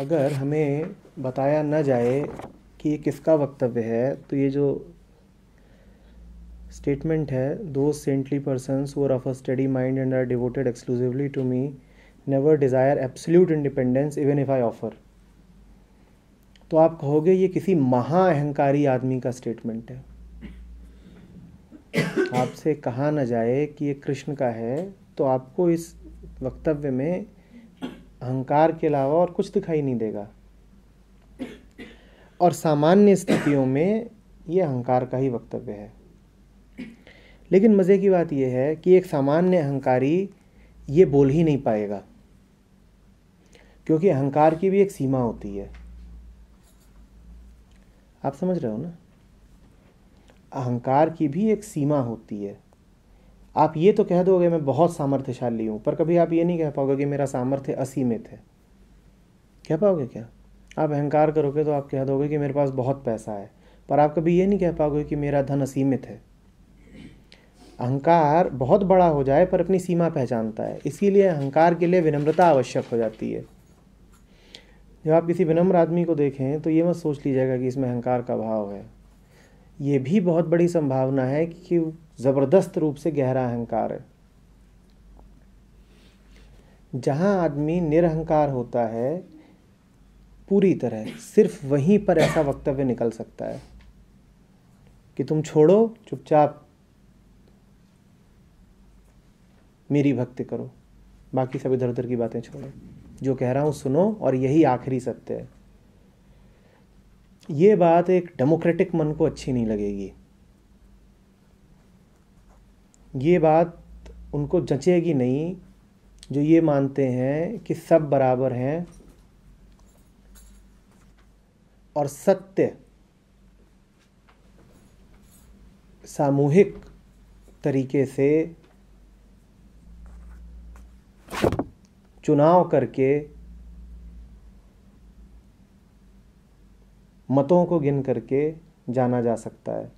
अगर हमें बताया न जाए कि ये किसका वक्तव्य है, तो ये जो स्टेटमेंट है, those saintly persons who are of a steady mind and are devoted exclusively to me never desire absolute independence even if I offer, तो आप कहोगे ये किसी महाअहंकारी आदमी का स्टेटमेंट है। आपसे कहा न जाए कि ये कृष्ण का है, तो आपको इस वक्तव्य में अहंकार के अलावा और कुछ दिखाई नहीं देगा, और सामान्य स्थितियों में ये अहंकार का ही वक्तव्य है। लेकिन मज़े की बात यह है कि एक सामान्य अहंकारी ये बोल ही नहीं पाएगा, क्योंकि अहंकार की भी एक सीमा होती है। आप समझ रहे हो ना, अहंकार की भी एक सीमा होती है। आप ये तो कह दोगे मैं बहुत सामर्थ्यशाली हूँ, पर कभी आप ये नहीं कह पाओगे कि मेरा सामर्थ्य असीमित है। कह पाओगे क्या? आप अहंकार करोगे तो आप कह दोगे कि मेरे पास बहुत पैसा है, पर आप कभी ये नहीं कह पाओगे कि मेरा धन असीमित है। अहंकार बहुत बड़ा हो जाए पर अपनी सीमा पहचानता है, इसीलिए अहंकार के लिए विनम्रता आवश्यक हो जाती है। जब आप किसी विनम्र आदमी को देखें तो ये मत सोच लीजिएगा कि इसमें अहंकार का भाव है। ये भी बहुत बड़ी संभावना है कि ज़बरदस्त रूप से गहरा अहंकार है। जहाँ आदमी निरहंकार होता है पूरी तरह, सिर्फ वहीं पर ऐसा वक्तव्य निकल सकता है कि तुम छोड़ो, चुपचाप मेरी भक्ति करो, बाकी सब इधर उधर की बातें छोड़ो, जो कह रहा हूँ सुनो और यही आखिरी सत्य है। ये बात एक डेमोक्रेटिक मन को अच्छी नहीं लगेगी, ये बात उनको जचेगी नहीं जो ये मानते हैं कि सब बराबर हैं और सत्य सामूहिक तरीके से चुनाव करके मतों को गिन करके जाना जा सकता है।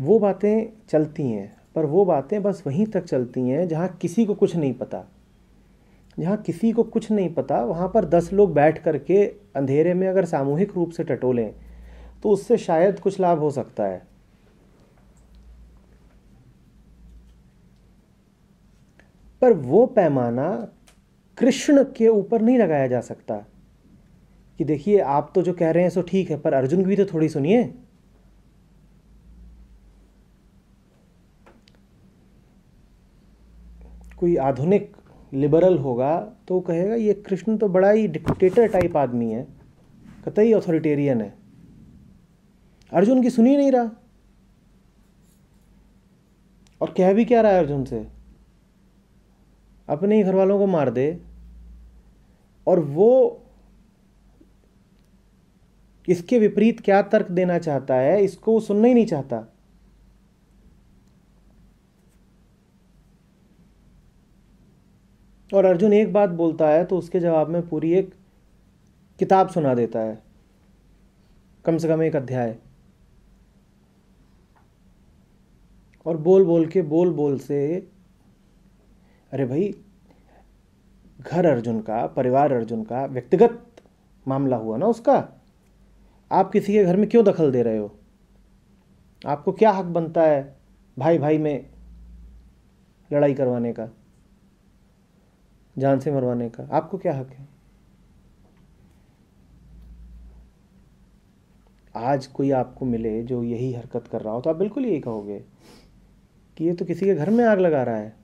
वो बातें चलती हैं, पर वो बातें बस वहीं तक चलती हैं जहाँ किसी को कुछ नहीं पता। जहाँ किसी को कुछ नहीं पता वहाँ पर 10 लोग बैठ करके अंधेरे में अगर सामूहिक रूप से टटोलें तो उससे शायद कुछ लाभ हो सकता है। पर वो पैमाना कृष्ण के ऊपर नहीं लगाया जा सकता कि देखिए आप तो जो कह रहे हैं सो ठीक है, पर अर्जुन की भी तो थोड़ी सुनिए। कोई आधुनिक लिबरल होगा तो वो कहेगा ये कृष्ण तो बड़ा ही डिक्टेटर टाइप आदमी है, कतई अथॉरिटेरियन है, अर्जुन की सुन ही नहीं रहा, और कह भी क्या रहा है अर्जुन से, अपने ही घर वालों को मार दे। और वो इसके विपरीत क्या तर्क देना चाहता है, इसको सुनना ही नहीं चाहता। और अर्जुन एक बात बोलता है तो उसके जवाब में पूरी एक किताब सुना देता है, कम से कम एक अध्याय, और बोल बोल से अरे भाई, घर अर्जुन का, परिवार अर्जुन का, व्यक्तिगत मामला हुआ ना उसका, आप किसी के घर में क्यों दखल दे रहे हो? आपको क्या हक बनता है भाई भाई में लड़ाई करवाने का, जान से मरवाने का? आपको क्या हक है? आज कोई आपको मिले जो यही हरकत कर रहा हो तो आप बिल्कुल यही कहोगे कि ये तो किसी के घर में आग लगा रहा है।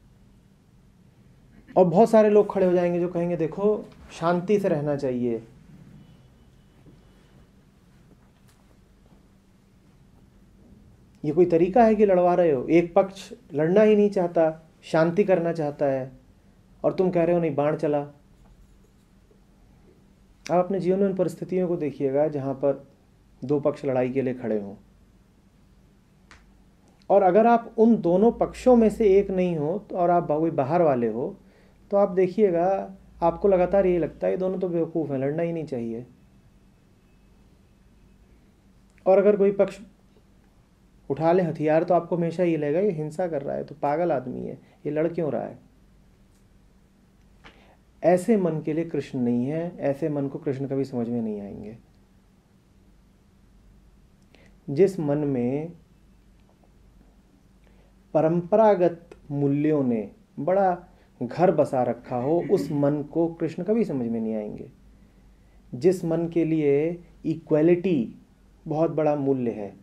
और बहुत सारे लोग खड़े हो जाएंगे जो कहेंगे देखो शांति से रहना चाहिए। ये कोई तरीका है कि लड़वा रहे हो? एक पक्ष लड़ना ही नहीं चाहता, शांति करना चाहता है, और तुम कह रहे हो नहीं बाण चला। आप अपने जीवन में उन परिस्थितियों को देखिएगा जहां पर 2 पक्ष लड़ाई के लिए खड़े हों, और अगर आप उन दोनों पक्षों में से एक नहीं हो तो, और आप कोई बाहर वाले हो, तो आप देखिएगा आपको लगातार यही लगता है ये दोनों तो बेवकूफ़ हैं, लड़ना ही नहीं चाहिए। और अगर कोई पक्ष उठा ले हथियार तो आपको हमेशा ये लगेगा ये हिंसा कर रहा है, तो पागल आदमी है, ये लड़ क्यों रहा है। ऐसे मन के लिए कृष्ण नहीं है, ऐसे मन को कृष्ण कभी समझ में नहीं आएंगे। जिस मन में परंपरागत मूल्यों ने बड़ा घर बसा रखा हो, उस मन को कृष्ण कभी समझ में नहीं आएंगे। जिस मन के लिए इक्वलिटी बहुत बड़ा मूल्य है,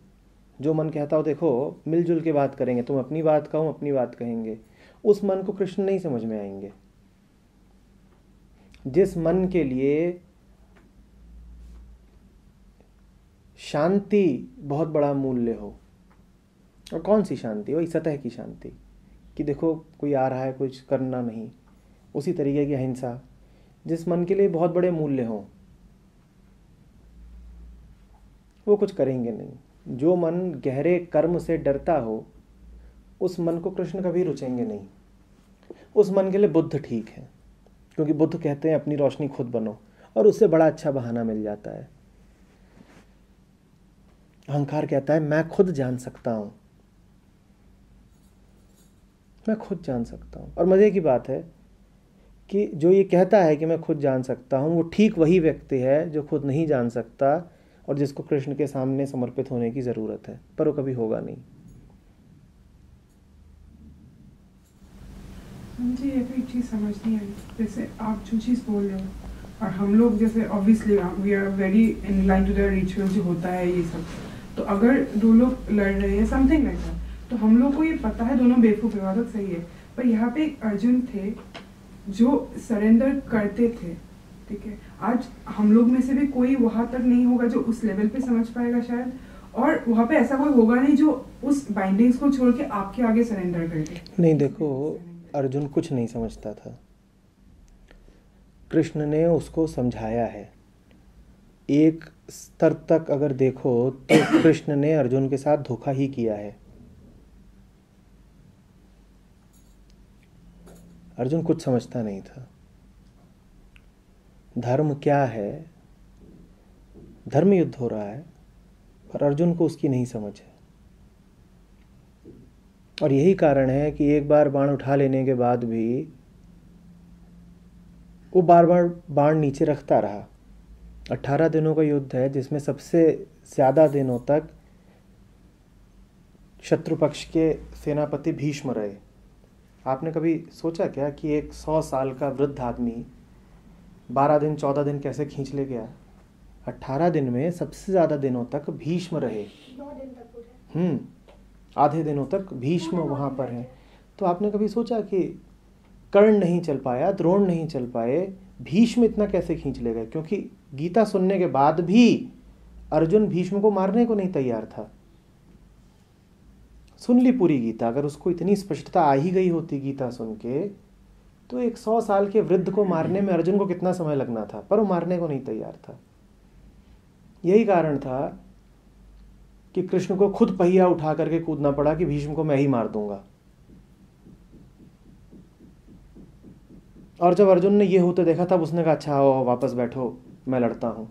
जो मन कहता हो देखो मिलजुल के बात करेंगे, तुम अपनी बात कहो, अपनी बात कहेंगे, उस मन को कृष्ण नहीं समझ में आएंगे। जिस मन के लिए शांति बहुत बड़ा मूल्य हो, और कौन सी शांति, वही सतह की शांति कि देखो कोई आ रहा है कुछ करना नहीं, उसी तरीके की अहिंसा, जिस मन के लिए बहुत बड़े मूल्य हों, वो कुछ करेंगे नहीं। जो मन गहरे कर्म से डरता हो, उस मन को कृष्ण कभी रुचेंगे नहीं। उस मन के लिए बुद्ध ठीक है, क्योंकि बुद्ध कहते हैं अपनी रोशनी खुद बनो, और उससे बड़ा अच्छा बहाना मिल जाता है। अहंकार कहता है मैं खुद जान सकता हूँ, मैं खुद जान सकता हूँ। और मज़े की बात है कि जो ये कहता है कि मैं खुद जान सकता हूँ, वो ठीक वही व्यक्ति है जो खुद नहीं जान सकता और जिसको कृष्ण के सामने समर्पित होने की ज़रूरत है, पर वो कभी होगा नहीं। मुझे ये तो एक चीज़ समझ नहीं आई, जैसे आप जो चीज़ बोल रहे हो और हम लोग जैसे obviously we are very inline to the ritual जो होता है ये सब, तो अगर दो लोग लड़ रहे हैं समथिंग लाइक दैट, तो हम लोग को ये पता है दोनों बेवकूफ़ विवादक सही है, पर यहाँ पे एक अर्जुन थे जो सरेंडर करते थे। ठीक है, आज हम लोग में से भी कोई वहाँ तक नहीं होगा जो उस लेवल पे समझ पाएगा शायद, और वहाँ पे ऐसा कोई होगा नहीं जो उस बाइंडिंग्स को छोड़ के आपके आगे सरेंडर कर दे। नहीं, देखो अर्जुन कुछ नहीं समझता था, कृष्ण ने उसको समझाया है। एक स्तर तक अगर देखो तो कृष्ण ने अर्जुन के साथ धोखा ही किया है। अर्जुन कुछ समझता नहीं था। धर्म क्या है, धर्म युद्ध हो रहा है, पर अर्जुन को उसकी नहीं समझ है। और यही कारण है कि एक बार बाण उठा लेने के बाद भी वो बार बार बाण नीचे रखता रहा। 18 दिनों का युद्ध है, जिसमें सबसे ज़्यादा दिनों तक शत्रु पक्ष के सेनापति भीष्म रहे। आपने कभी सोचा क्या कि एक 100 साल का वृद्ध आदमी 12 दिन 14 दिन कैसे खींच ले गया? 18 दिन में सबसे ज़्यादा दिनों तक भीष्म रहे। आधे दिनों तक भीष्म वहाँ पर हैं। तो आपने कभी सोचा कि कर्ण नहीं चल पाया, द्रोण नहीं चल पाए, भीष्म इतना कैसे खींच ले गए? क्योंकि गीता सुनने के बाद भी अर्जुन भीष्म को मारने को नहीं तैयार था। सुन ली पूरी गीता, अगर उसको इतनी स्पष्टता आ ही गई होती गीता सुन के, तो 100 साल के वृद्ध को मारने में अर्जुन को कितना समय लगना था, पर वो मारने को नहीं तैयार था। यही कारण था कि कृष्ण को खुद पहिया उठा करके कूदना पड़ा कि भीष्म को मैं ही मार दूंगा। और जब अर्जुन ने ये होते देखा, तब उसने कहा अच्छा आओ वापस बैठो, मैं लड़ता हूँ।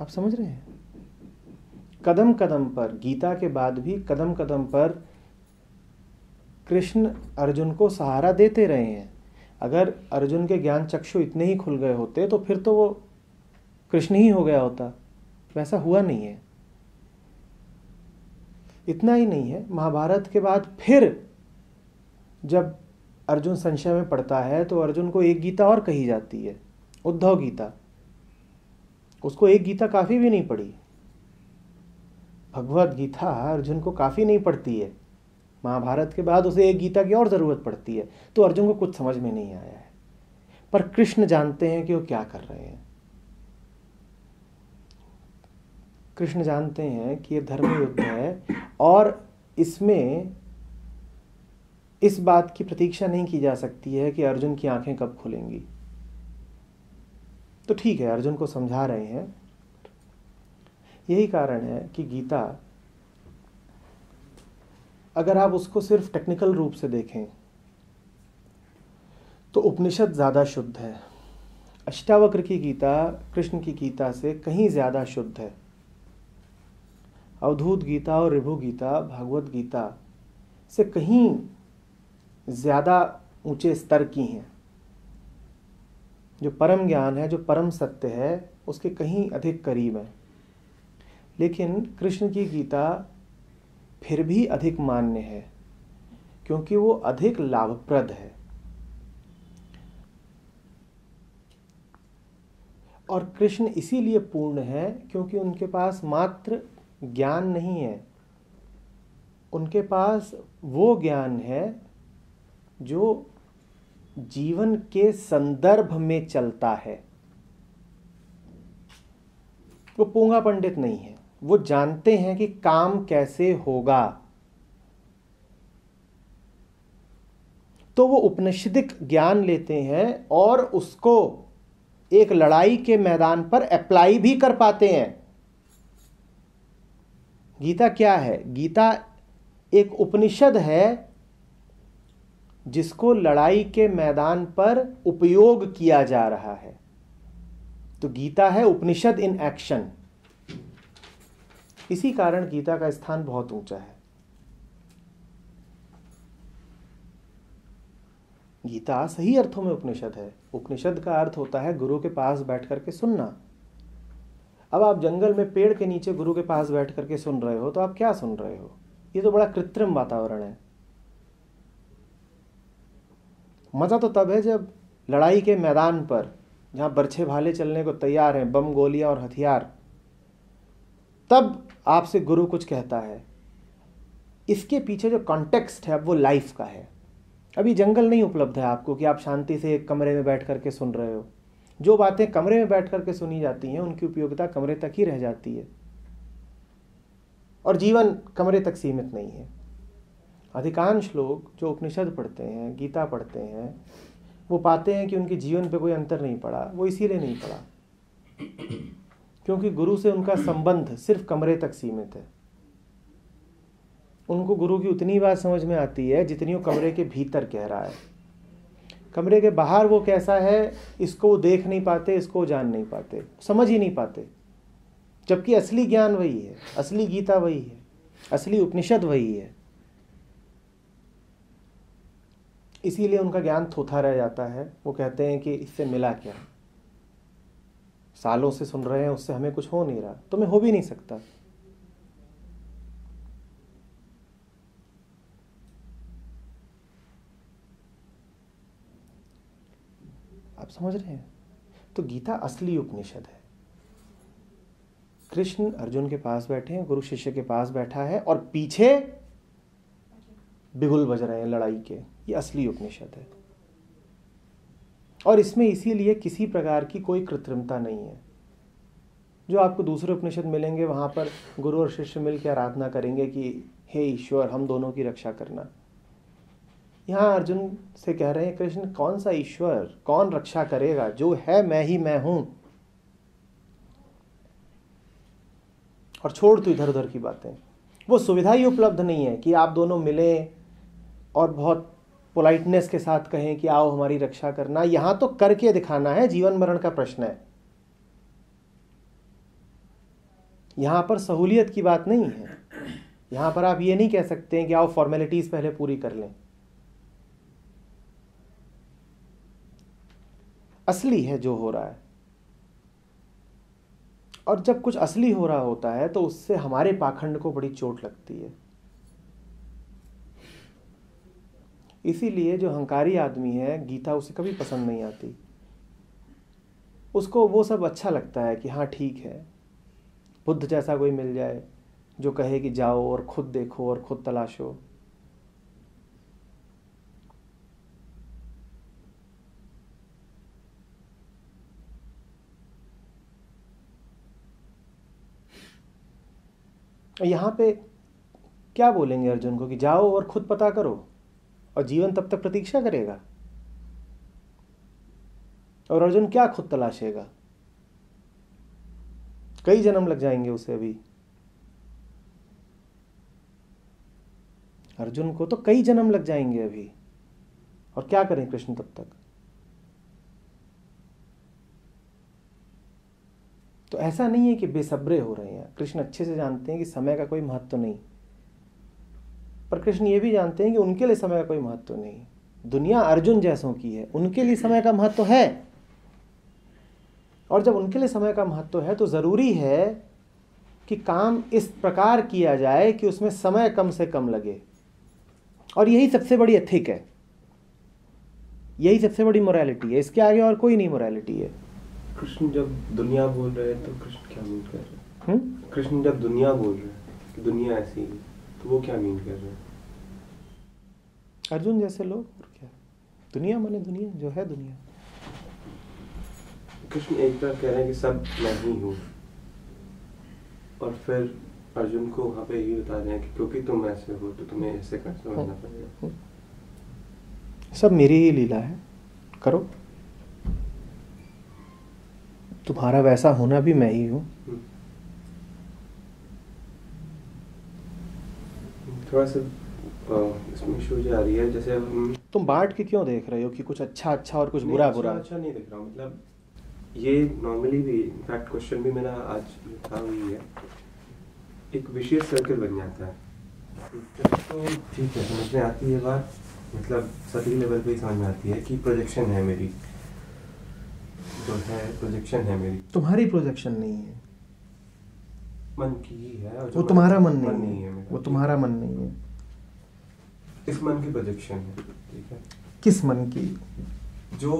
आप समझ रहे हैं? कदम कदम पर, गीता के बाद भी कदम कदम पर कृष्ण अर्जुन को सहारा देते रहे हैं। अगर अर्जुन के ज्ञान चक्षु इतने ही खुल गए होते तो फिर तो वो कृष्ण ही हो गया होता। वैसा हुआ नहीं है। इतना ही नहीं है, महाभारत के बाद फिर जब अर्जुन संशय में पड़ता है तो अर्जुन को एक गीता और कही जाती है, उद्धव गीता। उसको एक गीता काफ़ी भी नहीं पड़ी। भगवत गीता अर्जुन को काफ़ी नहीं पड़ती है, महाभारत के बाद उसे एक गीता की और ज़रूरत पड़ती है। तो अर्जुन को कुछ समझ में नहीं आया है, पर कृष्ण जानते हैं कि वो क्या कर रहे हैं। कृष्ण जानते हैं कि ये धर्म युद्ध है और इसमें इस बात की प्रतीक्षा नहीं की जा सकती है कि अर्जुन की आंखें कब खुलेंगी। तो ठीक है, अर्जुन को समझा रहे हैं। यही कारण है कि गीता, अगर आप उसको सिर्फ टेक्निकल रूप से देखें तो उपनिषद ज़्यादा शुद्ध है। अष्टावक्र की गीता कृष्ण की गीता से कहीं ज़्यादा शुद्ध है। अवधूत गीता और ऋभु गीता, भागवत गीता से कहीं ज़्यादा ऊंचे स्तर की हैं। जो परम ज्ञान है, जो परम सत्य है, उसके कहीं अधिक करीब है, लेकिन कृष्ण की गीता फिर भी अधिक मान्य है क्योंकि वो अधिक लाभप्रद है। और कृष्ण इसीलिए पूर्ण है क्योंकि उनके पास मात्र ज्ञान नहीं है, उनके पास वो ज्ञान है जो जीवन के संदर्भ में चलता है। वो पूंगा पंडित नहीं है, वो जानते हैं कि काम कैसे होगा, तो वो उपनिषदिक ज्ञान लेते हैं और उसको एक लड़ाई के मैदान पर अप्लाई भी कर पाते हैं। गीता क्या है? गीता एक उपनिषद है जिसको लड़ाई के मैदान पर उपयोग किया जा रहा है। तो गीता है उपनिषद इन एक्शन। इसी कारण गीता का स्थान बहुत ऊंचा है। गीता सही अर्थों में उपनिषद है। उपनिषद का अर्थ होता है गुरु के पास बैठ करके सुनना। अब आप जंगल में पेड़ के नीचे गुरु के पास बैठ करके सुन रहे हो तो आप क्या सुन रहे हो? ये तो बड़ा कृत्रिम वातावरण है। मज़ा तो तब है जब लड़ाई के मैदान पर, जहाँ बर्छे भाले चलने को तैयार हैं, बम गोलियाँ और हथियार, तब आपसे गुरु कुछ कहता है। इसके पीछे जो कॉन्टेक्स्ट है वो लाइफ का है। अभी जंगल नहीं उपलब्ध है आपको कि आप शांति से एक कमरे में बैठ करके सुन रहे हो। जो बातें कमरे में बैठ करके सुनी जाती हैं उनकी उपयोगिता कमरे तक ही रह जाती है, और जीवन कमरे तक सीमित नहीं है। अधिकांश लोग जो उपनिषद पढ़ते हैं, गीता पढ़ते हैं, वो पाते हैं कि उनके जीवन पे कोई अंतर नहीं पड़ा। वो इसीलिए नहीं पड़ा क्योंकि गुरु से उनका संबंध सिर्फ कमरे तक सीमित है। उनको गुरु की उतनी बात समझ में आती है जितनी वो कमरे के भीतर कह रहा है। कमरे के बाहर वो कैसा है इसको वो देख नहीं पाते, इसको वो जान नहीं पाते, समझ ही नहीं पाते। जबकि असली ज्ञान वही है, असली गीता वही है, असली उपनिषद वही है। इसीलिए उनका ज्ञान थोथा रह जाता है। वो कहते हैं कि इससे मिला क्या, सालों से सुन रहे हैं, उससे हमें कुछ हो नहीं रहा, तुम्हें हो भी नहीं सकता। आप समझ रहे हैं? तो गीता असली उपनिषद है। कृष्ण अर्जुन के पास बैठे हैं, गुरु शिष्य के पास बैठा है, और पीछे बिगुल बज रहे हैं लड़ाई के। ये असली उपनिषद है, और इसमें इसीलिए किसी प्रकार की कोई कृत्रिमता नहीं है। जो आपको दूसरे उपनिषद मिलेंगे वहाँ पर गुरु और शिष्य मिलकर आराधना करेंगे कि हे ईश्वर हम दोनों की रक्षा करना। यहाँ अर्जुन से कह रहे हैं कृष्ण, कौन सा ईश्वर, कौन रक्षा करेगा? जो है मैं ही मैं हूँ, और छोड़ तू इधर उधर की बातें। वो सुविधा ही उपलब्ध नहीं है कि आप दोनों मिलें और बहुत पोलाइटनेस के साथ कहें कि आओ हमारी रक्षा करना। यहाँ तो करके दिखाना है, जीवन मरण का प्रश्न है। यहाँ पर सहूलियत की बात नहीं है। यहाँ पर आप ये नहीं कह सकते हैं कि आओ फॉर्मेलिटीज पहले पूरी कर लें। असली है जो हो रहा है, और जब कुछ असली हो रहा होता है तो उससे हमारे पाखंड को बड़ी चोट लगती है। इसीलिए जो अहंकारी आदमी है, गीता उसे कभी पसंद नहीं आती। उसको वो सब अच्छा लगता है कि हाँ ठीक है, बुद्ध जैसा कोई मिल जाए जो कहे कि जाओ और खुद देखो और खुद तलाशो। यहाँ पे क्या बोलेंगे अर्जुन को कि जाओ और खुद पता करो, और जीवन तब तक प्रतीक्षा करेगा। और अर्जुन क्या खुद तलाशेगा? कई जन्म लग जाएंगे उसे। अभी अर्जुन को तो कई जन्म लग जाएंगे अभी, और क्या करें कृष्ण तब तक? तो ऐसा नहीं है कि बेसब्रे हो रहे हैं। कृष्ण अच्छे से जानते हैं कि समय का कोई महत्व नहीं, पर कृष्ण ये भी जानते हैं कि उनके लिए समय का कोई महत्व नहीं। दुनिया अर्जुन जैसों की है, उनके लिए समय का महत्व है। और जब उनके लिए समय का महत्व है तो ज़रूरी है कि काम इस प्रकार किया जाए कि उसमें समय कम से कम लगे। और यही सबसे बड़ी एथिक है, यही सबसे बड़ी मोरालिटी है, इसके आगे और कोई नहीं मोरालिटी है। कृष्ण जब दुनिया बोल रहे हैं तो कृष्ण क्या मीन कर रहे हैं? कृष्ण जब दुनिया बोल रहे हैं कि दुनिया ऐसी है तो वो क्या मीन कर रहे हैं? अर्जुन जैसे लोग, और क्या दुनिया माने दुनिया जो है दुनिया। कृष्ण एक बार कह रहे हैं कि सब मैं ही हूँ, और फिर अर्जुन को वहाँ पे यही बता रहे हैं कि क्योंकि तुम ऐसे हो तो तुम्हें ऐसे कर समझना पड़ेगा, सब मेरी ही लीला है, करो। तुम्हारा वैसा होना भी मैं ही हूँ। थोड़ा सा इसमें शो जा रही है, जैसे हम तुम बांट के क्यों देख रहे हो कि कुछ अच्छा अच्छा और कुछ बुरा बुरा? अच्छा नहीं देख रहा हूँ, मतलब ये नॉर्मली भी, इनफैक्ट क्वेश्चन भी मेरा आज लिखा हुई है, एक विशेष सर्कल बन जाता है तो ठीक है, समझ में आती है बात, मतलब सभी लेवल पे ही समझ में आती है कि प्रोजेक्शन है मेरी, जो है प्रोजेक्शन है मेरी। तुम्हारी प्रोजेक्शन नहीं है, मन की ही है, और वो तुम्हारा मन नहीं है, वो तुम्हारा मन नहीं है, इस मन की प्रोजेक्शन है, ठीक है। किस मन की? जो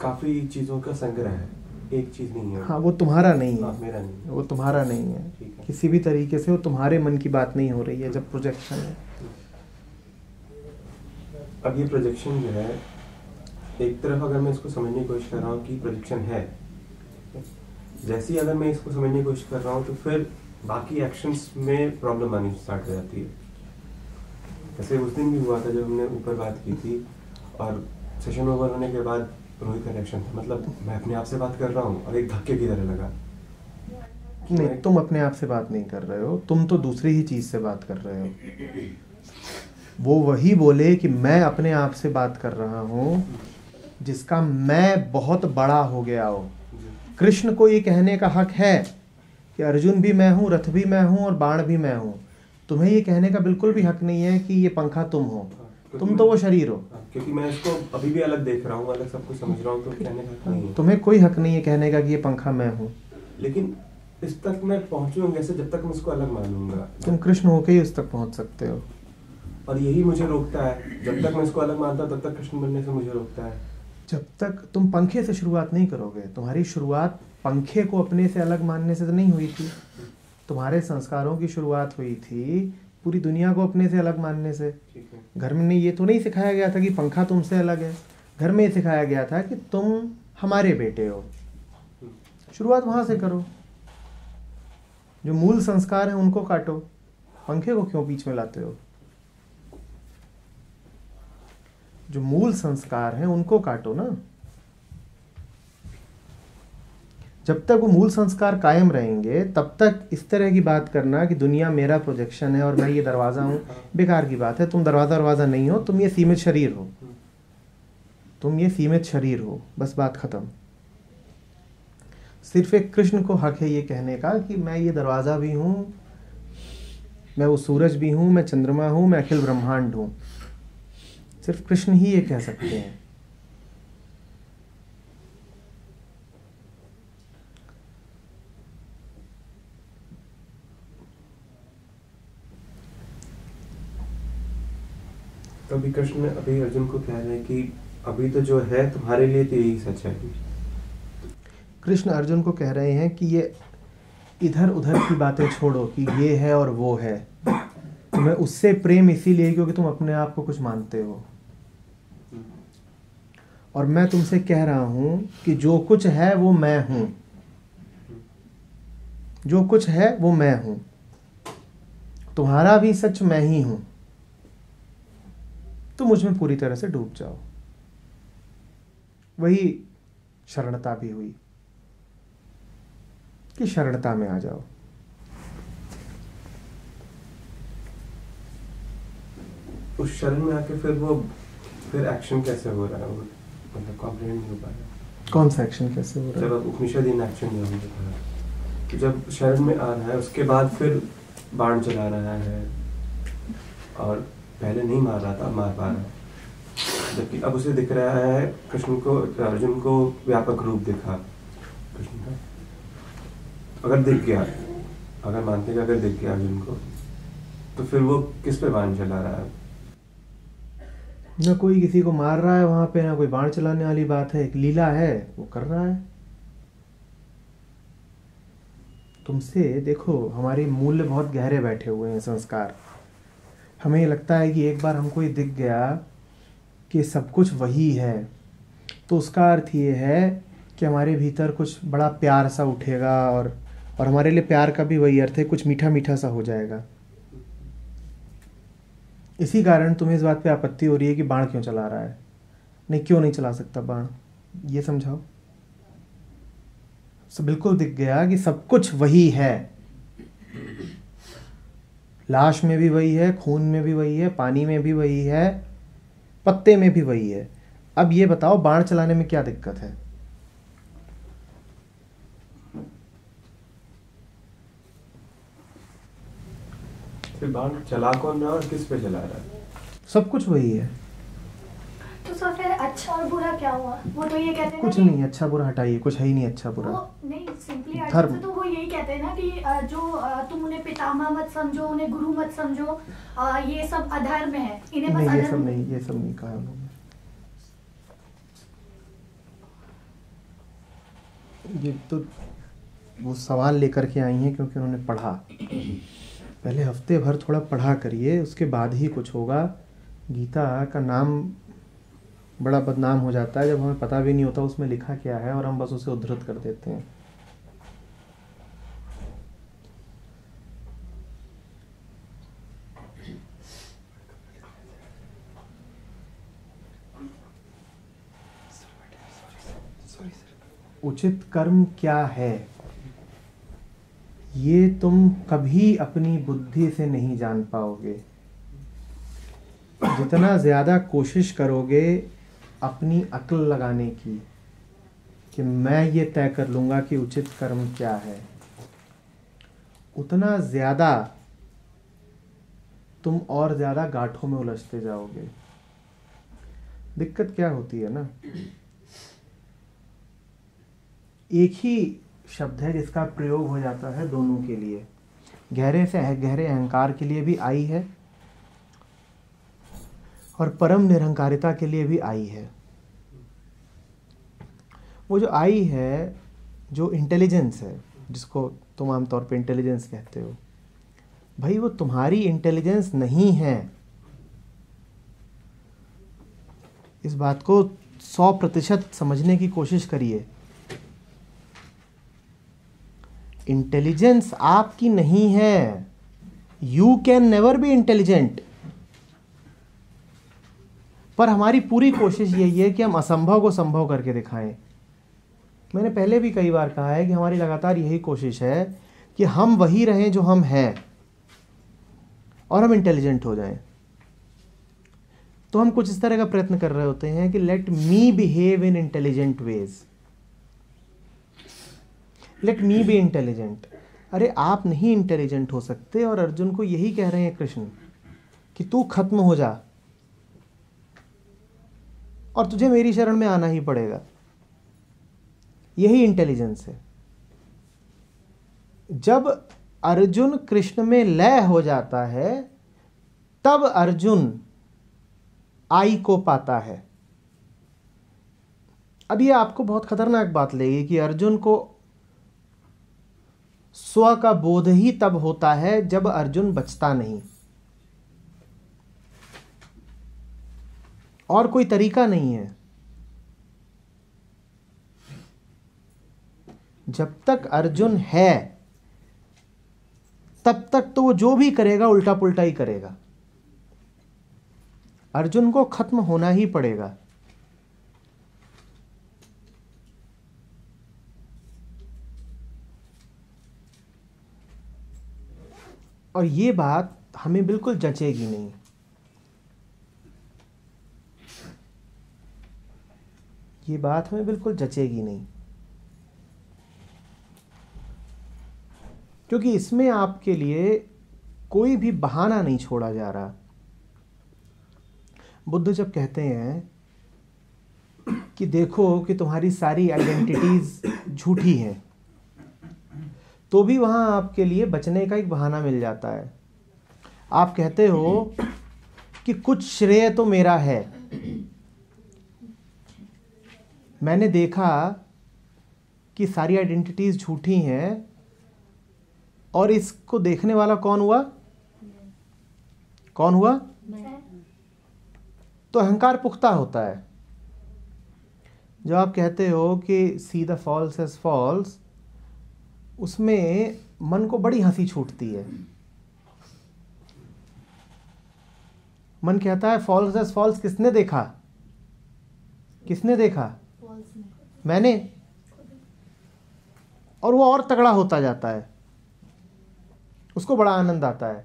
काफी चीजों का संग्रह है, एक चीज नहीं है। हाँ, वो तुम्हारा नहीं है, मेरा नहीं है, वो तुम्हारा नहीं है, ठीक है। किसी भी तरीके से वो तुम्हारे मन की बात नहीं हो रही है जब प्रोजेक्शन है। अब ये प्रोजेक्शन जो है, एक तरफ अगर मैं इसको समझने की कोशिश कर रहा हूँ कि प्रोजेक्शन है, जैसे ही अगर मैं इसको समझने की कोशिश कर रहा हूँ तो फिर बाकी एक्शंस में प्रॉब्लम आनी स्टार्ट हो जाती है। जैसे उस दिन भी हुआ था जब हमने ऊपर बात की थी, और सेशन ओवर होने के बाद रोहित का रिएक्शन था, मतलब मैं अपने आप से बात कर रहा हूँ, और एक धक्के की तरह लगा। नहीं, तुम अपने आप से बात नहीं कर रहे हो, तुम तो दूसरी ही चीज़ से बात कर रहे हो। वो वही बोले कि मैं अपने आप से बात कर रहा हूँ जिसका मैं बहुत बड़ा हो गया हो। कृष्ण को ये कहने का हक है कि अर्जुन भी मैं हूँ, रथ भी मैं हूँ, और बाण भी मैं हूँ। तुम्हें ये कहने का बिल्कुल भी हक नहीं है कि ये पंखा तुम हो, तुम तो वो शरीर हो। क्योंकि मैं इसको अभी भी अलग देख रहा हूँ, अलग सब कुछ समझ रहा हूँ, तो कहने का हक नहीं है। तुम्हें कोई हक नहीं है कहने का कि ये पंखा मैं हूँ। लेकिन इस तक मैं पहुँचूंगा ऐसे जब तक मैं इसको अलग मानूंगा। तुम कृष्ण होके ही उस तक पहुँच सकते हो, और यही मुझे रोकता है। जब तक मैं इसको अलग मानता हूँ तब तक कृष्ण बनने से मुझे रोकता है। जब तक तुम पंखे से शुरुआत नहीं करोगे, तुम्हारी शुरुआत पंखे को अपने से अलग मानने से तो नहीं हुई थी, तुम्हारे संस्कारों की शुरुआत हुई थी पूरी दुनिया को अपने से अलग मानने से। घर में ये तो नहीं सिखाया गया था कि पंखा तुमसे अलग है, घर में ये सिखाया गया था कि तुम हमारे बेटे हो। शुरुआत वहाँ से करो, जो मूल संस्कार हैं उनको काटो, पंखे को क्यों बीच में लाते हो? जो मूल संस्कार हैं उनको काटो ना। जब तक वो मूल संस्कार कायम रहेंगे तब तक इस तरह की बात करना कि दुनिया मेरा प्रोजेक्शन है और मैं ये दरवाज़ा हूँ, बेकार की बात है। तुम दरवाज़ा दरवाज़ा नहीं हो, तुम ये सीमित शरीर हो, तुम ये सीमित शरीर हो, बस बात ख़त्म। सिर्फ एक कृष्ण को हक है ये कहने का कि मैं ये दरवाज़ा भी हूँ, मैं वो सूरज भी हूँ, मैं चंद्रमा हूँ, मैं अखिल ब्रह्मांड हूँ। सिर्फ कृष्ण ही ये कह सकते हैं। अभी कृष्ण में अभी अर्जुन को कह रहे हैं कि अभी तो जो है तुम्हारे लिए तो यही सच है। कृष्ण अर्जुन को कह रहे हैं कि ये इधर उधर की बातें छोड़ो कि ये है और वो है। तुम्हें उससे प्रेम इसीलिए क्योंकि तुम अपने आप को कुछ मानते हो, और मैं तुमसे कह रहा हूं कि जो कुछ है वो मैं हूं, जो कुछ है वो मैं हूं, तुम्हारा भी सच मैं ही हूं, तो मुझ में पूरी तरह से डूब जाओ। वही शरणता भी हुई कि शरणता में आ जाओ। उस शरण में आके फिर वो फिर एक्शन कैसे हो रहा है, मतलब कॉम्प्रिहेंड नहीं हो पा रहा। कौन सा एक्शन कैसे हो रहा है? जब उपनिषद इन एक्शन नहीं हो पा रहा, जब शरण में आ रहा है उसके बाद फिर बाण चला रहा है, और पहले नहीं मार रहा था, मार पा रहा है। जबकि अब उसे दिख रहा है कृष्ण को, अर्जुन को व्यापक रूप दिखा कृष्ण का। अगर दिख गया, अगर मानते हैं अगर दिख गया अर्जुन को, तो फिर वो किस पे बाण चला रहा है? ना कोई किसी को मार रहा है वहां पे, ना कोई बाण चलाने वाली बात है, एक लीला है वो कर रहा है। तुमसे देखो हमारे मूल्य बहुत गहरे बैठे हुए हैं संस्कार। हमें लगता है कि एक बार हमको ये दिख गया कि सब कुछ वही है, तो उसका अर्थ ये है कि हमारे भीतर कुछ बड़ा प्यार सा उठेगा, और हमारे लिए प्यार का भी वही अर्थ है, कुछ मीठा मीठा सा हो जाएगा। इसी कारण तुम्हें इस बात पे आपत्ति हो रही है कि बाण क्यों चला रहा है, नहीं क्यों नहीं चला सकता बाण, ये समझाओ। सब बिल्कुल दिख गया कि सब कुछ वही है, लाश में भी वही है, खून में भी वही है, पानी में भी वही है, पत्ते में भी वही है। अब ये बताओ बाण चलाने में क्या दिक्कत है? बाण चला कौन रहा है और किस पे चला रहा है? सब कुछ वही है। तो सर फिर अच्छा और बुरा क्या हुआ? वो तो ये कहते हैं कुछ नहीं, अच्छा बुरा हटाइए, कुछ है ही नहीं अच्छा बुरा। वो नहीं, सिंपली आर्टिस्ट तो वो यही कहते हैं ना कि जो तुम उन्हें पितामह मत समझो, उन्हें गुरु मत समझो, ये सब अधर्म है, इन्हें बस अधर्म। नहीं, ये सब नहीं कहा उन्होंने। ये तो वो सवाल लेकर के आई है क्योंकि उन्होंने पढ़ा। पहले हफ्ते भर थोड़ा पढ़ा करिए, उसके बाद ही कुछ होगा। गीता का नाम बड़ा बदनाम हो जाता है जब हमें पता भी नहीं होता उसमें लिखा क्या है, और हम बस उसे उद्धृत कर देते हैं। उचित कर्म क्या है ये तुम कभी अपनी बुद्धि से नहीं जान पाओगे। जितना ज़्यादा कोशिश करोगे अपनी अक्ल लगाने की कि मैं ये तय कर लूँगा कि उचित कर्म क्या है, उतना ज़्यादा तुम और ज़्यादा गांठों में उलझते जाओगे। दिक्कत क्या होती है ना, एक ही शब्द है जिसका प्रयोग हो जाता है दोनों के लिए। गहरे से गहरे अहंकार के लिए भी आई है और परम निरहंकारिता के लिए भी आई है। वो जो आई है, जो इंटेलिजेंस है, जिसको तुम आमतौर पे इंटेलिजेंस कहते हो, भाई वो तुम्हारी इंटेलिजेंस नहीं है। इस बात को 100% समझने की कोशिश करिए। इंटेलिजेंस आपकी नहीं है। You can never be intelligent. पर हमारी पूरी कोशिश यही है कि हम असंभव को संभव करके दिखाएं। मैंने पहले भी कई बार कहा है कि हमारी लगातार यही कोशिश है कि हम वही रहें जो हम हैं और हम इंटेलिजेंट हो जाएं। तो हम कुछ इस तरह का प्रयत्न कर रहे होते हैं कि let me behave in intelligent ways, let me be intelligent. अरे आप नहीं इंटेलिजेंट हो सकते, और अर्जुन को यही कह रहे हैं कृष्ण कि तू खत्म हो जा और तुझे मेरी शरण में आना ही पड़ेगा। यही इंटेलिजेंस है। जब अर्जुन कृष्ण में लय हो जाता है तब अर्जुन आई को पाता है। अब ये आपको बहुत खतरनाक बात लगेगी कि अर्जुन को स्व का बोध ही तब होता है जब अर्जुन बचता नहीं, और कोई तरीका नहीं है। जब तक अर्जुन है तब तक तो वो जो भी करेगा उल्टा पुल्टा ही करेगा। अर्जुन को खत्म होना ही पड़ेगा। और ये बात हमें बिल्कुल जचेगी नहीं। ये बात हमें बिल्कुल जचेगी नहीं, क्योंकि इसमें आपके लिए कोई भी बहाना नहीं छोड़ा जा रहा। बुद्ध जब कहते हैं कि देखो कि तुम्हारी सारी आइडेंटिटीज़ झूठी है, तो भी वहाँ आपके लिए बचने का एक बहाना मिल जाता है। आप कहते हो कि कुछ श्रेय तो मेरा है, मैंने देखा कि सारी आइडेंटिटीज़ झूठी हैं, और इसको देखने वाला कौन हुआ? कौन हुआ? तो अहंकार पुख्ता होता है। जब आप कहते हो कि see the false as false, उसमें मन को बड़ी हंसी छूटती है। मन कहता है फॉल्स एज फॉल्स किसने देखा? किसने देखा? मैंने। और वो और तगड़ा होता जाता है, उसको बड़ा आनंद आता है।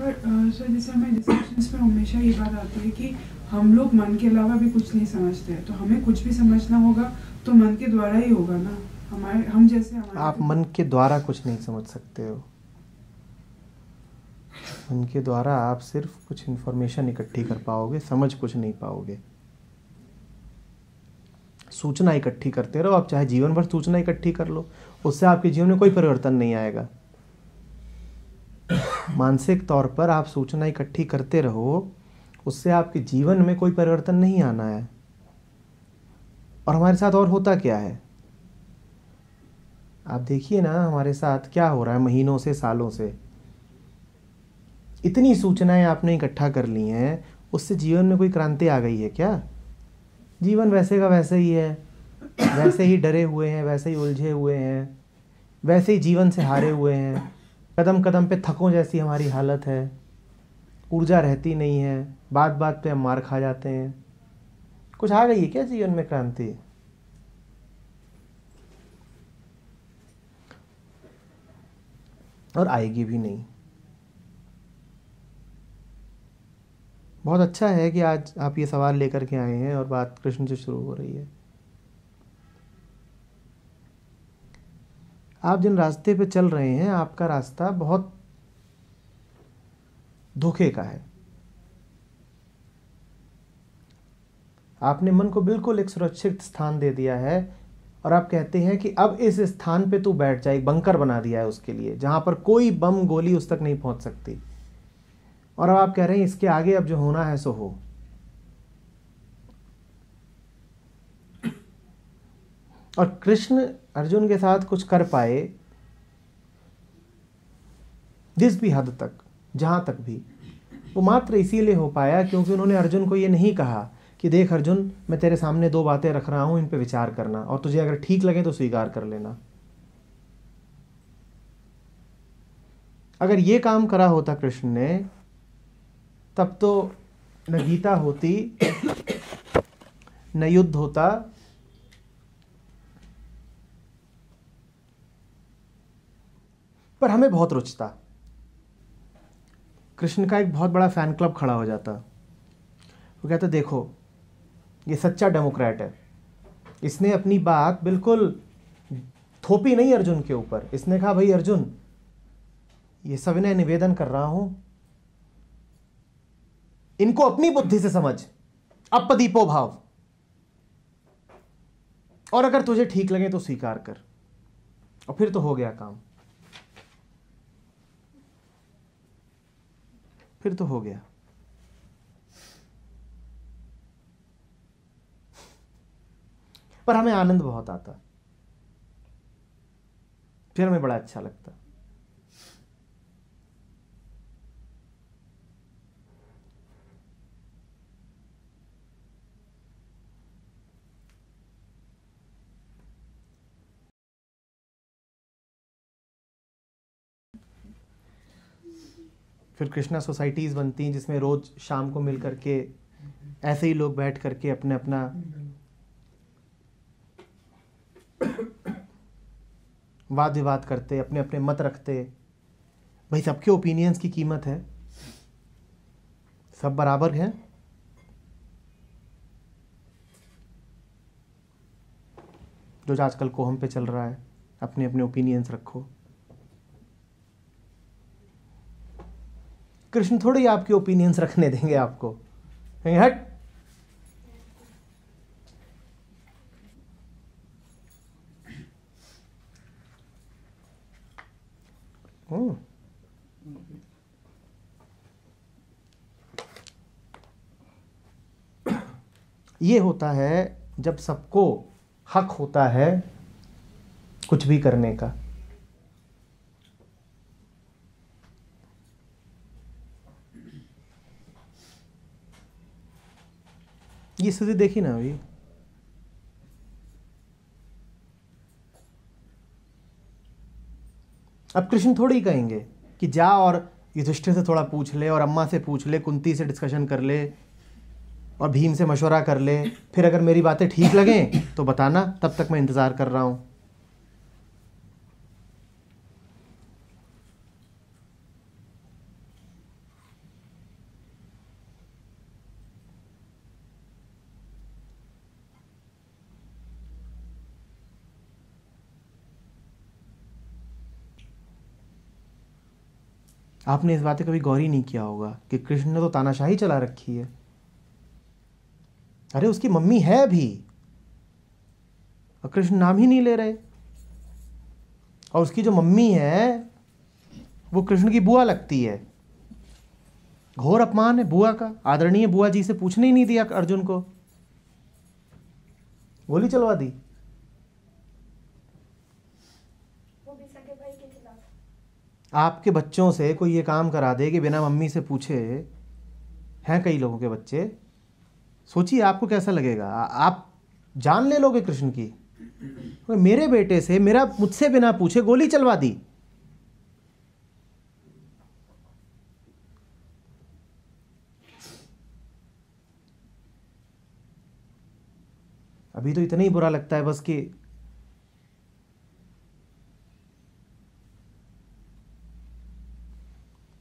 पर जैसे हमें डिस्कशंस में हमेशा ये बात आती है कि हम लोग मन के अलावा भी कुछ नहीं समझते हैं, तो हमें कुछ भी समझना होगा तो मन के द्वारा ही होगा ना। हमारे हम जैसे हमारे आप मन के द्वारा कुछ नहीं समझ सकते हो। मन के द्वारा आप सिर्फ कुछ इन्फॉर्मेशन इकट्ठी कर पाओगे, समझ कुछ नहीं पाओगे। सूचना इकट्ठी करते रहो आप, चाहे जीवन भर सूचना इकट्ठी कर लो, उससे आपके जीवन में कोई परिवर्तन नहीं आएगा। मानसिक तौर पर आप सूचना इकट्ठी करते रहो, उससे आपके जीवन में कोई परिवर्तन नहीं आना है। और हमारे साथ और होता क्या है? आप देखिए ना हमारे साथ क्या हो रहा है महीनों से, सालों से। इतनी सूचनाएं आपने इकट्ठा कर ली हैं, उससे जीवन में कोई क्रांति आ गई है क्या? जीवन वैसे का वैसे ही है, वैसे ही डरे हुए हैं, वैसे ही उलझे हुए हैं, वैसे ही जीवन से हारे हुए हैं। कदम कदम पे थकों जैसी हमारी हालत है, ऊर्जा रहती नहीं है, बात बात पे हम मार खा जाते हैं। कुछ आ गई है क्या जीवन में क्रांति? और आएगी भी नहीं। बहुत अच्छा है कि आज आप ये सवाल लेकर के आए हैं और बात कृष्ण से शुरू हो रही है। आप जिन रास्ते पे चल रहे हैं, आपका रास्ता बहुत धोखे का है। आपने मन को बिल्कुल एक सुरक्षित स्थान दे दिया है, और आप कहते हैं कि अब इस स्थान पे तू बैठ जाए। एक बंकर बना दिया है उसके लिए, जहाँ पर कोई बम गोली उस तक नहीं पहुँच सकती। और अब आप कह रहे हैं इसके आगे अब जो होना है सो हो। और कृष्ण अर्जुन के साथ कुछ कर पाए जिस भी हद तक, जहाँ तक भी, वो मात्र इसीलिए हो पाया क्योंकि उन्होंने अर्जुन को ये नहीं कहा कि देख अर्जुन, मैं तेरे सामने दो बातें रख रहा हूँ, इन पे विचार करना, और तुझे अगर ठीक लगे तो स्वीकार कर लेना। अगर ये काम करा होता कृष्ण ने, तब तो न गीता होती, न युद्ध होता, पर हमें बहुत रुचता। कृष्ण का एक बहुत बड़ा फैन क्लब खड़ा हो जाता। वो कहता देखो ये सच्चा डेमोक्रेट है, इसने अपनी बात बिल्कुल थोपी नहीं अर्जुन के ऊपर। इसने कहा भाई अर्जुन, ये सविनय निवेदन कर रहा हूं, इनको अपनी बुद्धि से समझ, अपदीपो भाव, और अगर तुझे ठीक लगे तो स्वीकार कर। और फिर तो हो गया काम, फिर तो हो गया। पर हमें आनंद बहुत आता, फिर हमें बड़ा अच्छा लगता। फिर कृष्णा सोसाइटीज़ बनती हैं जिसमें रोज़ शाम को मिल करके ऐसे ही लोग बैठ करके अपने अपना वाद विवाद करते, अपने अपने मत रखते। भाई सबके ओपिनियंस की कीमत है, सब बराबर हैं। जो आजकल कोहम पे चल रहा है, अपने अपने ओपिनियंस रखो। कृष्ण थोड़ी आपके ओपिनियंस रखने देंगे, आपको हट। Oh. ये होता है जब सबको हक होता है कुछ भी करने का। ये स्थिति देखी ना अभी, अब कृष्ण थोड़ी कहेंगे कि जा और युधिष्ठिर से थोड़ा पूछ ले और अम्मा से पूछ ले, कुंती से डिस्कशन कर ले और भीम से मशवरा कर ले, फिर अगर मेरी बातें ठीक लगें तो बताना, तब तक मैं इंतज़ार कर रहा हूँ। आपने इस बात पर कभी गौर ही नहीं किया होगा कि कृष्ण ने तो तानाशाही चला रखी है। अरे उसकी मम्मी है भी और कृष्ण नाम ही नहीं ले रहे, और उसकी जो मम्मी है वो कृष्ण की बुआ लगती है। घोर अपमान है बुआ का। आदरणीय बुआ जी से पूछने ही नहीं दिया अर्जुन को, गोली चलवा दी। आपके बच्चों से कोई ये काम करा दे कि बिना मम्मी से पूछे, हैं कई लोगों के बच्चे, सोचिए आपको कैसा लगेगा। आप जान ले लोगे कृष्ण की, मेरे बेटे से मेरा मुझसे बिना पूछे गोली चलवा दी। अभी तो इतना ही बुरा लगता है बस कि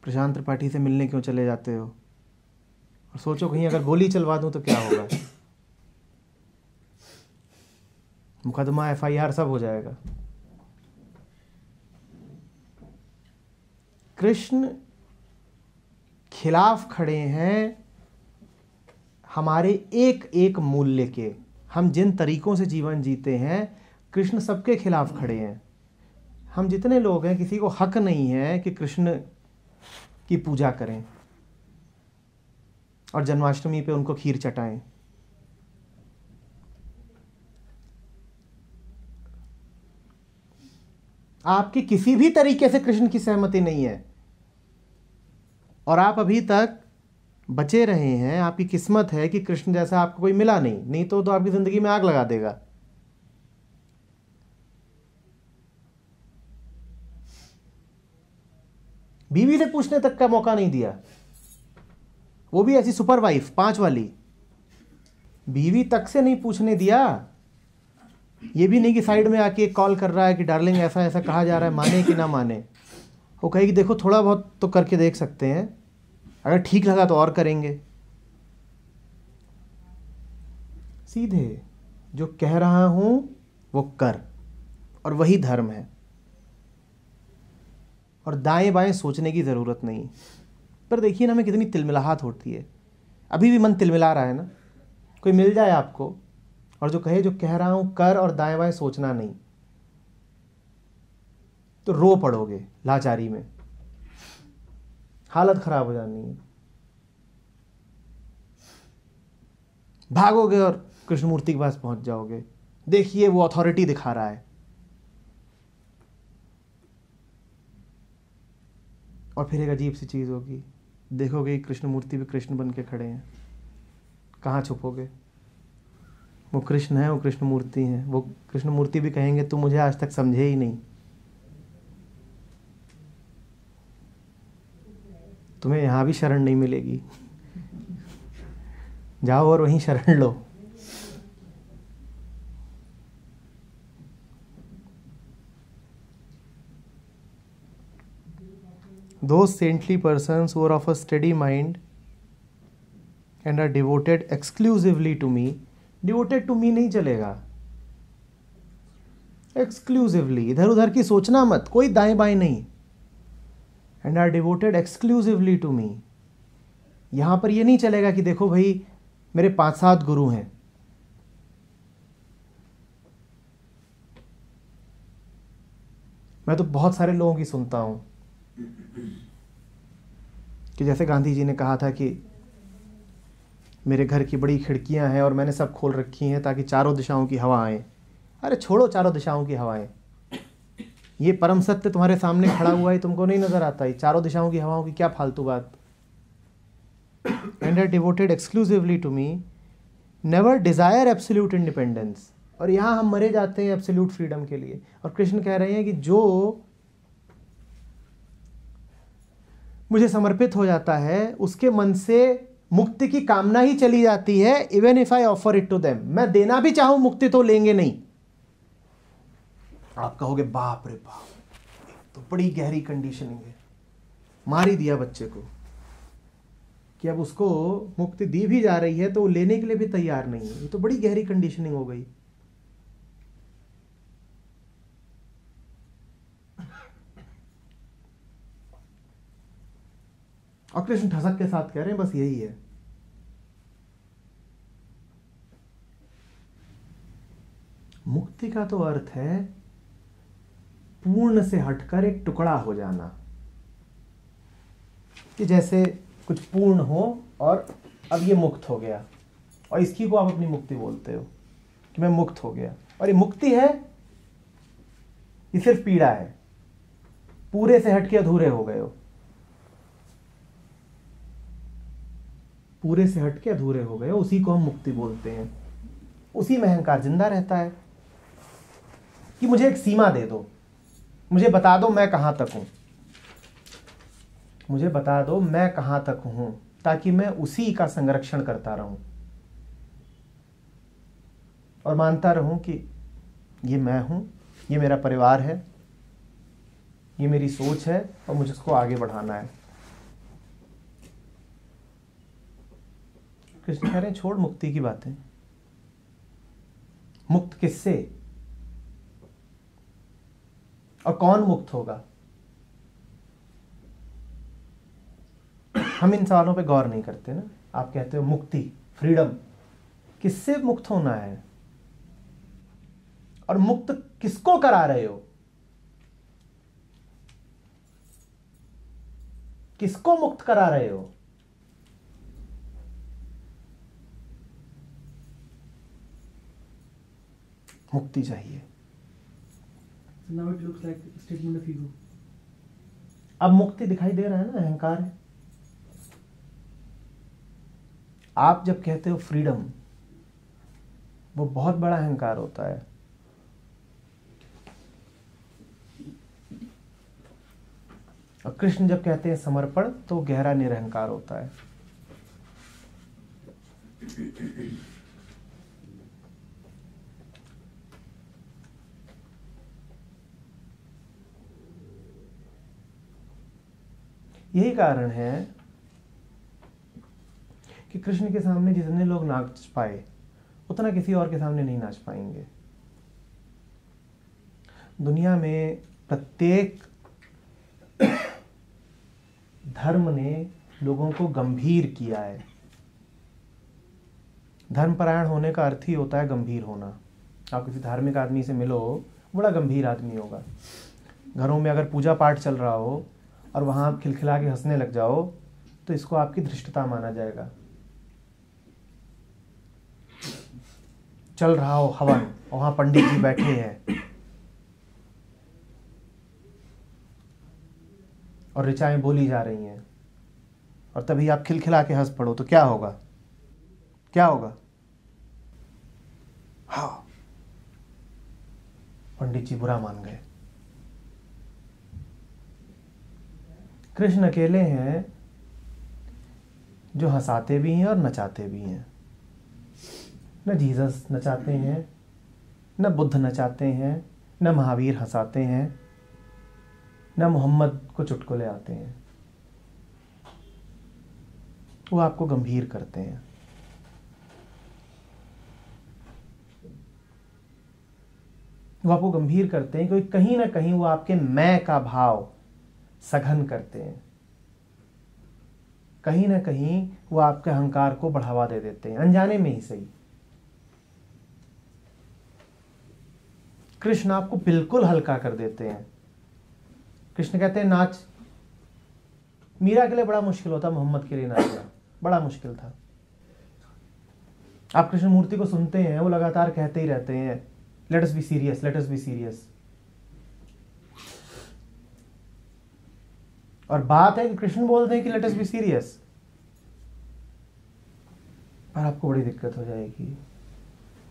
प्रशांत त्रिपाठी से मिलने क्यों चले जाते हो, और सोचो कहीं अगर गोली चलवा दूं तो क्या होगा। मुकदमा, एफआईआर सब हो जाएगा। कृष्ण खिलाफ खड़े हैं हमारे एक एक मूल्य के। हम जिन तरीकों से जीवन जीते हैं, कृष्ण सबके खिलाफ खड़े हैं। हम जितने लोग हैं किसी को हक नहीं है कि कृष्ण की पूजा करें और जन्माष्टमी पे उनको खीर चटाएं। आपकी किसी भी तरीके से कृष्ण की सहमति नहीं है और आप अभी तक बचे रहे हैं। आपकी किस्मत है कि कृष्ण जैसा आपको कोई मिला नहीं तो आपकी जिंदगी में आग लगा देगा। बीवी से पूछने तक का मौका नहीं दिया, वो भी ऐसी सुपर वाइफ 5 वाली। बीवी तक से नहीं पूछने दिया, ये भी नहीं कि साइड में आके कॉल कर रहा है कि डार्लिंग ऐसा ऐसा कहा जा रहा है, माने कि ना माने। वो कहेगी देखो थोड़ा बहुत तो करके देख सकते हैं, अगर ठीक लगा तो और करेंगे। सीधे जो कह रहा हूं वो कर, और वही धर्म है। और दाएं बाएं सोचने की ज़रूरत नहीं। पर देखिए ना हमें कितनी तिलमिलाहट होती है, अभी भी मन तिलमिला रहा है ना। कोई मिल जाए आपको और जो कहे जो कह रहा हूँ कर, और दाएं बाएं सोचना नहीं, तो रो पड़ोगे लाचारी में, हालत ख़राब हो जानी है। भागोगे और कृष्णमूर्ति के पास पहुँच जाओगे, देखिए वो अथॉरिटी दिखा रहा है। और फिर एक अजीब सी चीज़ होगी, देखोगे कृष्णमूर्ति भी कृष्ण बन के खड़े हैं। कहाँ छुपोगे, वो कृष्ण है, वो कृष्णमूर्ति हैं। वो कृष्णमूर्ति भी कहेंगे तू मुझे आज तक समझे ही नहीं, तुम्हें यहाँ भी शरण नहीं मिलेगी, जाओ और वहीं शरण लो। Those saintly persons who are of a steady mind and are devoted exclusively to me, devoted to me नहीं चलेगा, exclusively, इधर उधर की सोचना मत, कोई दाएं बाएं नहीं। and are devoted exclusively to me, यहाँ पर ये नहीं चलेगा कि देखो भाई मेरे 5-7 गुरु हैं। मैं तो बहुत सारे लोगों की सुनता हूँ कि जैसे गांधी जी ने कहा था कि मेरे घर की बड़ी खिड़कियां हैं और मैंने सब खोल रखी हैं ताकि चारों दिशाओं की हवा आए। अरे छोड़ो चारों दिशाओं की हवाएं, ये परम सत्य तुम्हारे सामने खड़ा हुआ है, तुमको नहीं नजर आता है। चारों दिशाओं की हवाओं की क्या फालतू बात। And are devoted exclusively to me, never desire absolute independence. और यहाँ हम मरे जाते हैं एब्सोल्यूट फ्रीडम के लिए। और कृष्ण कह रहे हैं कि जो मुझे समर्पित हो जाता है उसके मन से मुक्ति की कामना ही चली जाती है। Even if I offer it to them, मैं देना भी चाहूं मुक्ति तो लेंगे नहीं। आप कहोगे बाप रे बाप, तो बड़ी गहरी कंडीशनिंग है, मार ही दिया बच्चे को कि अब उसको मुक्ति दी भी जा रही है तो वो लेने के लिए भी तैयार नहीं है। ये तो बड़ी गहरी कंडीशनिंग हो गई। और कृष्ण ठसक के साथ कह रहे हैं बस यही है। मुक्ति का तो अर्थ है पूर्ण से हटकर एक टुकड़ा हो जाना, कि जैसे कुछ पूर्ण हो और अब ये मुक्त हो गया, और इसकी को आप अपनी मुक्ति बोलते हो कि मैं मुक्त हो गया। और ये मुक्ति है, ये सिर्फ पीड़ा है, पूरे से हटके अधूरे हो गए हो, पूरे से हटके अधूरे हो गए, उसी को हम मुक्ति बोलते हैं। उसी में अहंकार जिंदा रहता है कि मुझे एक सीमा दे दो, मुझे बता दो मैं कहाँ तक हूँ, मुझे बता दो मैं कहाँ तक हूँ, ताकि मैं उसी का संरक्षण करता रहूँ और मानता रहूँ कि ये मैं हूँ, ये मेरा परिवार है, ये मेरी सोच है और मुझे इसको आगे बढ़ाना है। कृष्ण कह रहे हैं छोड़ मुक्ति की बातें। मुक्त किससे और कौन मुक्त होगा, हम इन सवालों पे गौर नहीं करते ना। आप कहते हो मुक्ति, फ्रीडम, किससे मुक्त होना है और मुक्त किसको करा रहे हो, किसको मुक्त करा रहे हो। मुक्ति चाहिए। So now it looks like a statement of ego. अब मुक्ति दिखाई दे रहा है ना, अहंकार है। आप जब कहते हो फ्रीडम, वो बहुत बड़ा अहंकार होता है। और कृष्ण जब कहते हैं समर्पण, तो गहरा निरहंकार होता है। यही कारण है कि कृष्ण के सामने जितने लोग नाच पाए उतना किसी और के सामने नहीं नाच पाएंगे। दुनिया में प्रत्येक धर्म ने लोगों को गंभीर किया है। धर्मपरायण होने का अर्थ ही होता है गंभीर होना। आप किसी धार्मिक आदमी से मिलो, बड़ा गंभीर आदमी होगा। घरों में अगर पूजा पाठ चल रहा हो और वहाँ आप खिलखिला के हंसने लग जाओ तो इसको आपकी धृष्टता माना जाएगा। चल रहा हो हवन और वहाँ पंडित जी बैठे हैं और ऋचाएं बोली जा रही हैं और तभी आप खिलखिला के हंस पड़ो तो क्या होगा, क्या होगा। हाँ, पंडित जी बुरा मान गए। कृष्ण अकेले हैं जो हंसाते भी हैं और नचाते भी हैं। न जीसस नचाते हैं, न बुद्ध नचाते हैं, न महावीर हंसाते हैं, न मोहम्मद को चुटकुले आते हैं। वो आपको गंभीर करते हैं। वो आपको गंभीर करते हैं क्योंकि कहीं ना कहीं वो आपके मैं का भाव सघन करते हैं। कहीं ना कहीं वो आपके अहंकार को बढ़ावा दे देते हैं, अनजाने में ही सही। कृष्ण आपको बिल्कुल हल्का कर देते हैं। कृष्ण कहते हैं नाच, मीरा के लिए बड़ा मुश्किल होता, मोहम्मद के लिए नाचना बड़ा मुश्किल था। आप कृष्णमूर्ति को सुनते हैं, वो लगातार कहते ही रहते हैं let us be serious, let us be serious. और बात है कि कृष्ण बोलते हैं कि लेट अस बी सीरियस, पर आपको बड़ी दिक्कत हो जाएगी।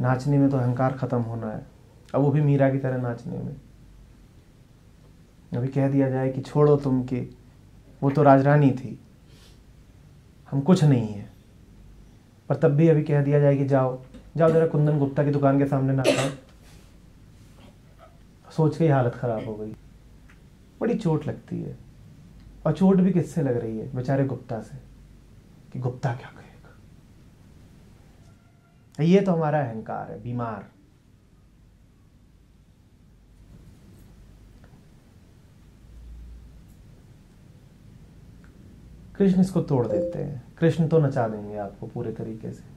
नाचने में तो अहंकार खत्म होना है, अब वो भी मीरा की तरह नाचने में। अभी कह दिया जाए कि छोड़ो तुम के, वो तो राजरानी थी, हम कुछ नहीं है। पर तब भी अभी कह दिया जाए कि जाओ जाओ जरा कुंदन गुप्ता की दुकान के सामने नाचो, सोच के ही हालत खराब हो गई। बड़ी चोट लगती है, और चोट भी किससे लग रही है, बेचारे गुप्ता से, कि गुप्ता क्या कहेगा। ये तो हमारा अहंकार है, बीमार। कृष्ण इसको तोड़ देते हैं, कृष्ण तो नचा देंगे आपको पूरे तरीके से।